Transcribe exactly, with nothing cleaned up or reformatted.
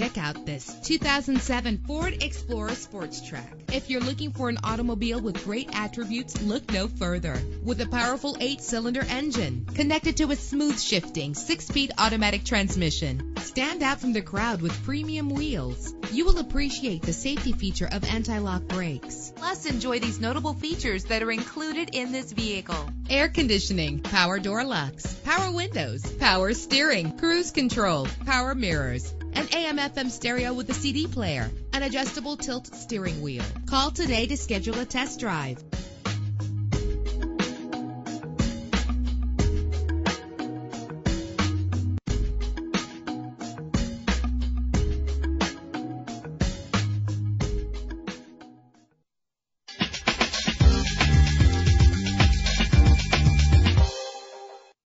Check out this two thousand seven Ford Explorer Sport Trac. If you're looking for an automobile with great attributes, look no further. With a powerful eight-cylinder engine connected to a smooth-shifting six-speed automatic transmission, stand out from the crowd with premium wheels. You will appreciate the safety feature of anti-lock brakes. Plus, enjoy these notable features that are included in this vehicle: air conditioning, power door locks, power windows, power steering, cruise control, power mirrors, an A M F M stereo with a C D player, an adjustable tilt steering wheel. Call today to schedule a test drive.